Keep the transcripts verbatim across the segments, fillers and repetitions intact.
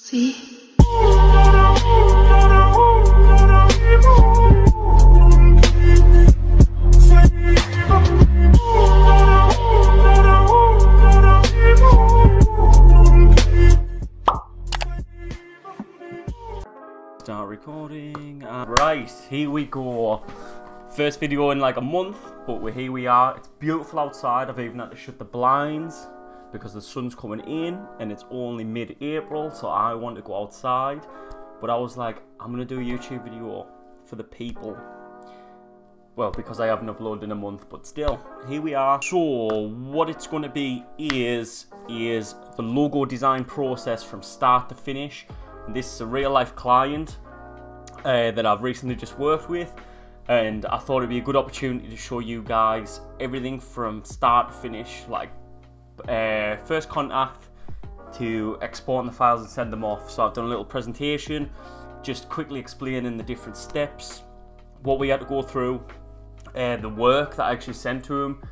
See? Start recording. Uh, right, here we go. First video in like a month, but we're here we are. It's beautiful outside. I've even had to shut the blinds because the sun's coming in and it's only mid-April, so I want to go outside. But I was like, I'm gonna do a YouTube video for the people. Well, because I haven't uploaded in a month, but still, here we are. So what it's gonna be is, is the logo design process from start to finish. This is a real life client uh, that I've recently just worked with, and I thought it'd be a good opportunity to show you guys everything from start to finish, like uh, first contact to exporting the files and send them off. So I've done a little presentation just quickly explaining the different steps, what we had to go through, uh, the work that I actually sent to him,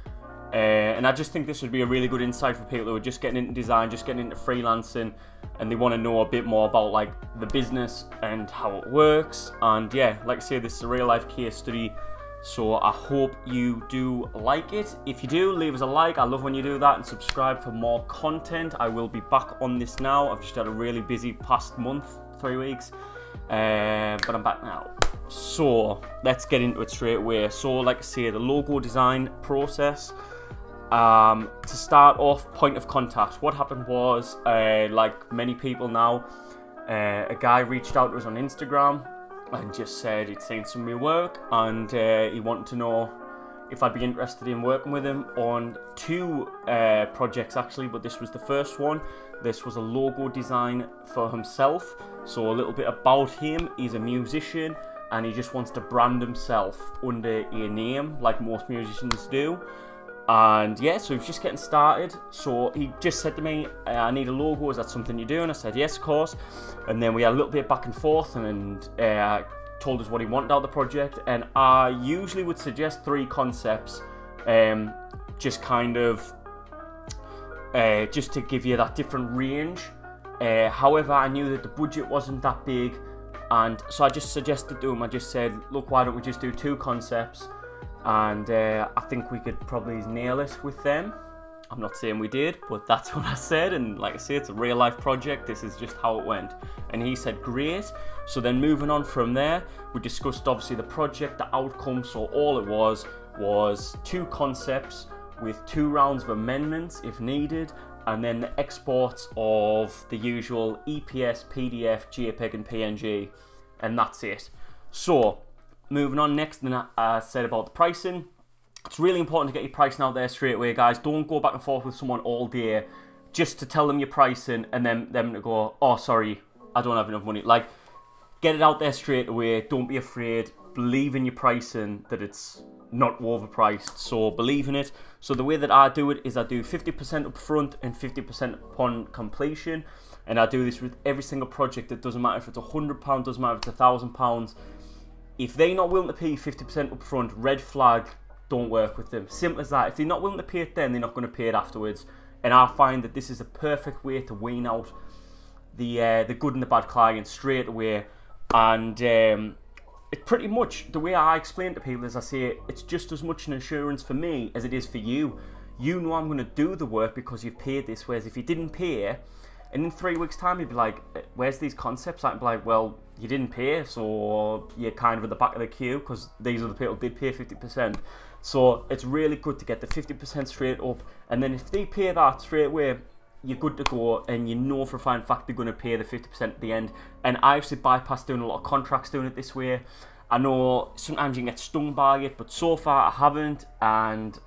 uh, and I just think this would be a really good insight for people who are just getting into design, just getting into freelancing, and they want to know a bit more about like the business and how it works. And yeah, like I say, this is a real life case study, so I hope you do like it. If you do, leave us a like. I love when you do that, and subscribe for more content. I will be back on this now. I've just had a really busy past month, three weeks, uh, but I'm back now, so let's get into it straight away. So like I say, the logo design process. Um, to start off, point of contact. What happened was, uh, like many people now, uh, a guy reached out to us on Instagram and just said he'd seen some of my work, and uh, he wanted to know if I'd be interested in working with him on two uh, projects actually, but this was the first one. This was a logo design for himself. So a little bit about him: he's a musician and he just wants to brand himself under a name like most musicians do. And yeah, so he's just getting started. So he just said to me, I need a logo, is that something you do? And I said, yes, of course. And then we had a little bit back and forth, and uh, told us what he wanted out of the project. And I usually would suggest three concepts, um, just kind of, uh, just to give you that different range. Uh, however, I knew that the budget wasn't that big. And so I just suggested to him, I just said, look, why don't we just do two concepts? And uh, I think we could probably nail it with them. I'm not saying we did, but that's what I said. And like I say, it's a real life project. This is just how it went. And he said, great. So then moving on from there, we discussed obviously the project, the outcome. So all it was, was two concepts with two rounds of amendments if needed. And then the exports of the usual E P S, P D F, JPEG and P N G. And that's it. So moving on next, and I uh, said about the pricing. It's really important to get your pricing out there straight away, guys. Don't go back and forth with someone all day just to tell them your pricing and then them to go, oh, sorry, I don't have enough money. Like, get it out there straight away. Don't be afraid. Believe in your pricing, that it's not overpriced. So believe in it. So the way that I do it is I do fifty percent up front and fifty percent upon completion. And I do this with every single project. It doesn't matter if it's a hundred pounds, doesn't matter if it's a thousand pounds. If they're not willing to pay fifty percent up front, red flag, don't work with them. Simple as that. If they're not willing to pay it then, they're not going to pay it afterwards. And I find that this is a perfect way to wean out the uh, the good and the bad clients straight away. And um, it's pretty much the way I explain it to people is I say, it's just as much an insurance for me as it is for you. You know I'm going to do the work because you've paid this, whereas if you didn't pay, and in three weeks time you'd be like, where's these concepts? I'd be like, well, you didn't pay, so you're kind of at the back of the queue because these other people did pay fifty percent. So it's really good to get the fifty percent straight up, and then if they pay that straight away, you're good to go, and you know for a fine fact they're going to pay the fifty percent at the end. And I actually bypass doing a lot of contracts doing it this way. I know sometimes you can get stung by it, but so far I haven't, and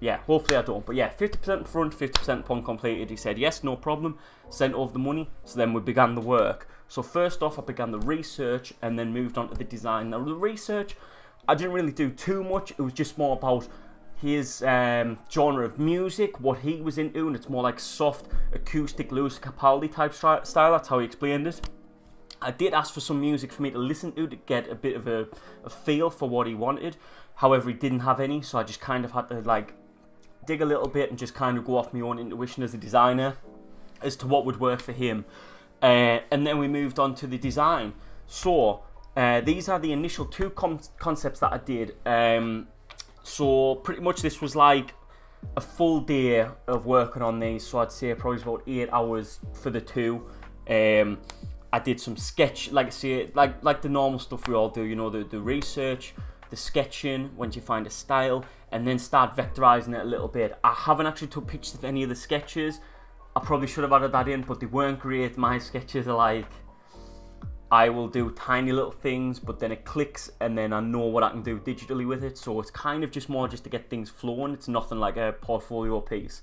yeah, hopefully I don't. But yeah, fifty percent in front, fifty percent upon completed. He said, yes, no problem, sent over the money. So then we began the work. So first off, I began the research and then moved on to the design. Now the research, I didn't really do too much. It was just more about his um, genre of music, what he was into, and it's more like soft, acoustic, Lewis Capaldi type style. That's how he explained it. I did ask for some music for me to listen to to get a bit of a, a feel for what he wanted. However, he didn't have any, so I just kind of had to like dig a little bit and just kind of go off my own intuition as a designer as to what would work for him. Uh, and then we moved on to the design. So uh, these are the initial two com concepts that I did. Um, so pretty much this was like a full day of working on these. So I'd say probably about eight hours for the two. Um, I did some sketch, like I say, like like the normal stuff we all do. You know, the the research, the sketching, once you find a style, and then start vectorizing it a little bit. I haven't actually took pictures of any of the sketches. I probably should have added that in, but they weren't great. My sketches are like, I will do tiny little things, but then it clicks, and then I know what I can do digitally with it. So it's kind of just more just to get things flowing. It's nothing like a portfolio piece.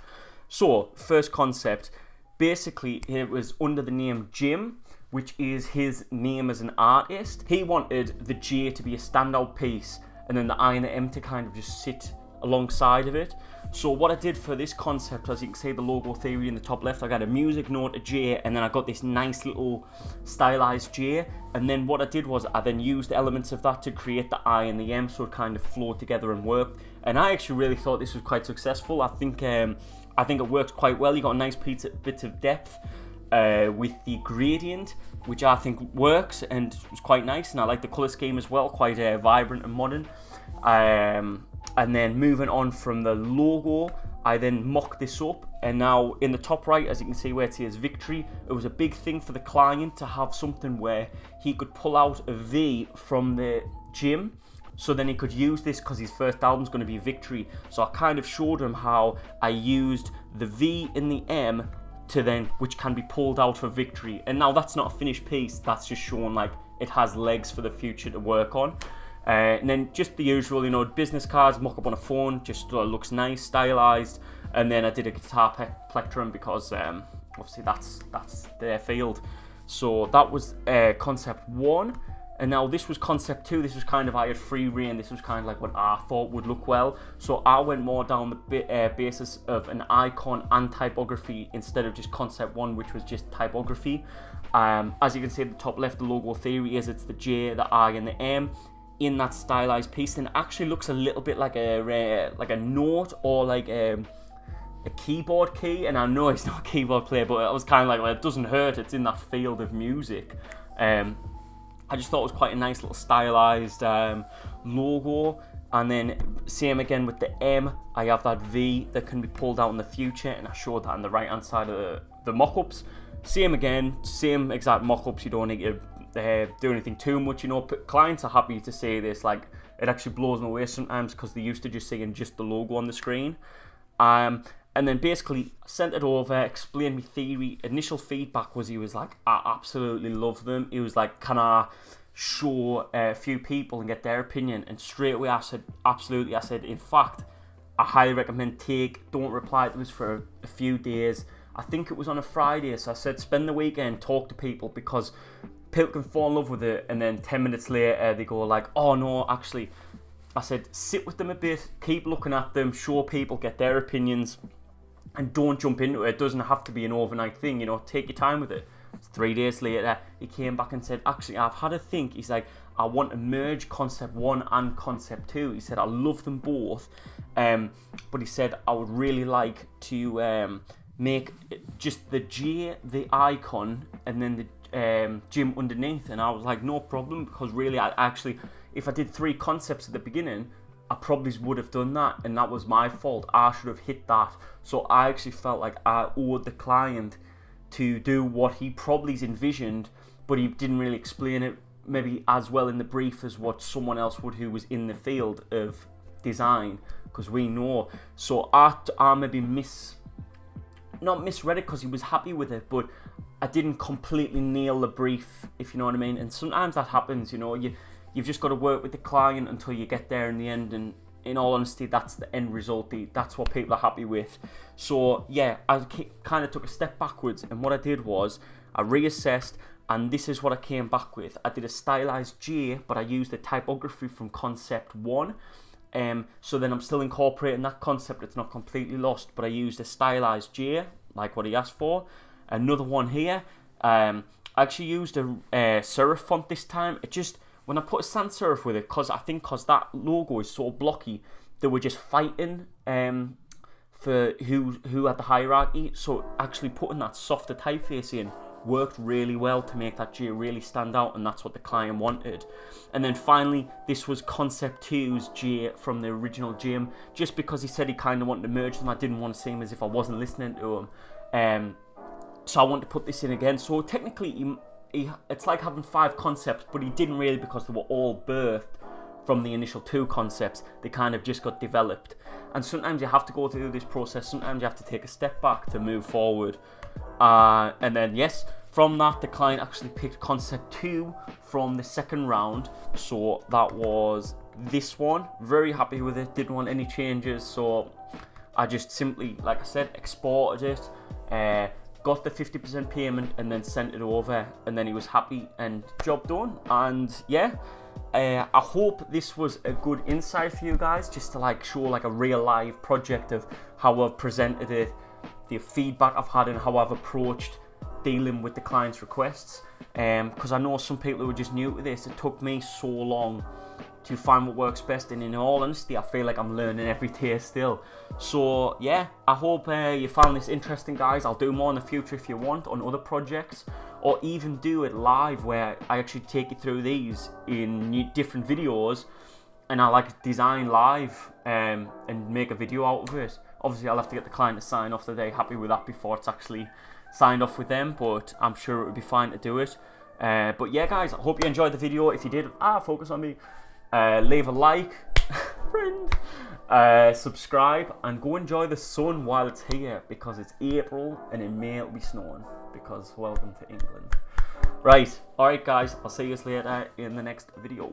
So first concept, basically it was under the name Jim, which is his name as an artist. He wanted the J to be a standout piece, and then the I and the M to kind of just sit alongside of it. So what I did for this concept, as you can see the logo theory in the top left, I got a music note, a J, and then I got this nice little stylized J. And then what I did was I then used elements of that to create the I and the M, so it kind of flowed together and worked. And I actually really thought this was quite successful. I think um, I think it works quite well. You got a nice bit of depth uh, with the gradient, which I think works and is quite nice. And I like the color scheme as well, quite uh, vibrant and modern. Um, and then moving on from the logo, I then mocked this up, and now in the top right, as you can see where it says victory, it was a big thing for the client to have something where he could pull out a V from the gym, so then he could use this, because his first album's going to be Victory. So I kind of showed him how I used the V in the M to then, which can be pulled out for Victory, and now that's not a finished piece, that's just showing like it has legs for the future to work on. Uh, and then just the usual, you know, business cards, mock up on a phone, just uh, looks nice, stylized. And then I did a guitar pe plectrum because um, obviously that's that's their field. So that was uh, concept one, and now this was concept two. This was kind of, I had free rein. This was kind of like what I thought would look well. So I went more down the bi uh, basis of an icon and typography instead of just concept one, which was just typography. Um, as you can see at the top left, the logo theory is it's the J, the I, and the M in that stylized piece, and actually looks a little bit like a uh, like a note or like a, a keyboard key. And I know it's not a keyboard player, but I was kind of like, well, it doesn't hurt. It's in that field of music. Um, I just thought it was quite a nice little stylized um, logo. And then same again with the M. I have that V that can be pulled out in the future, and I showed that on the right hand side of the, the mock-ups. Same again, same exact mock-ups. You don't need to Uh, do anything too much, you know. But clients are happy to see this, like it actually blows them away sometimes, because they're used to just seeing just the logo on the screen. Um, and then basically sent it over, explained my theory. Initial feedback was he was like, I absolutely love them. He was like, can I show a few people and get their opinion? And straight away I said, absolutely. I said, in fact, I highly recommend take, don't reply to this for a few days. I think it was on a Friday, so I said, spend the weekend, talk to people, because people can fall in love with it, and then ten minutes later they go like, oh no, actually, I said, sit with them a bit, keep looking at them, show people, get their opinions, and don't jump into it. It doesn't have to be an overnight thing, you know, take your time with it. Three days later, he came back and said, actually, I've had a think. He's like, I want to merge concept one and concept two. He said, I love them both, um, but he said, I would really like to um, make just the J, the icon, and then the Um, gym underneath. And I was like, no problem, because really I actually, if I did three concepts at the beginning, I probably would have done that, and that was my fault. I should have hit that. So I actually felt like I owed the client to do what he probably envisioned, but he didn't really explain it maybe as well in the brief as what someone else would who was in the field of design, because we know. So I, I maybe miss not misread it, because he was happy with it, but I didn't completely nail the brief, if you know what I mean. And sometimes that happens, you know, you, you've just got to work with the client until you get there in the end, and in all honesty, that's the end result. That's what people are happy with. So yeah, I kind of took a step backwards, and what I did was I reassessed, and this is what I came back with. I did a stylized J, but I used the typography from concept one. Um, so then I'm still incorporating that concept. It's not completely lost, but I used a stylized J, like what he asked for. Another one here. Um, I actually used a uh, serif font this time. It just, when I put a sans serif with it, cause I think cause that logo is so blocky, they were just fighting um, for who who had the hierarchy. So actually putting that softer typeface in worked really well to make that gear really stand out, and that's what the client wanted. And then finally, this was Concept two's gear from the original gym, just because he said he kind of wanted to merge them. I didn't want to seem as if I wasn't listening to him, um, so I wanted to put this in again. So technically, he, he, it's like having five concepts, but he didn't really, because they were all birthed from the initial two concepts. They kind of just got developed, and sometimes you have to go through this process. Sometimes you have to take a step back to move forward. Uh, and then yes, from that the client actually picked Concept two from the second round, so that was this one. Very happy with it, didn't want any changes, so I just simply, like I said, exported it, uh, got the fifty percent payment and then sent it over, and then he was happy and job done. And yeah, Uh, I hope this was a good insight for you guys, just to like show like a real live project of how I've presented it, the feedback I've had and how I've approached dealing with the client's requests. Because um, I know some people who are just new to this, it took me so long to find what works best, and in all honesty I feel like I'm learning every day still. So yeah, I hope uh, you found this interesting, guys. I'll do more in the future if you want on other projects, or even do it live where I actually take you through these in different videos and I like design live um, and make a video out of it. Obviously I'll have to get the client to sign off that they're happy with that before it's actually signed off with them, but I'm sure it would be fine to do it. Uh, but yeah guys, I hope you enjoyed the video. If you did, ah, focus on me. Uh, leave a like, friend, uh, subscribe, and go enjoy the sun while it's here, because it's April and in May it'll be snowing, because welcome to England. Right, alright guys, I'll see you later in the next video.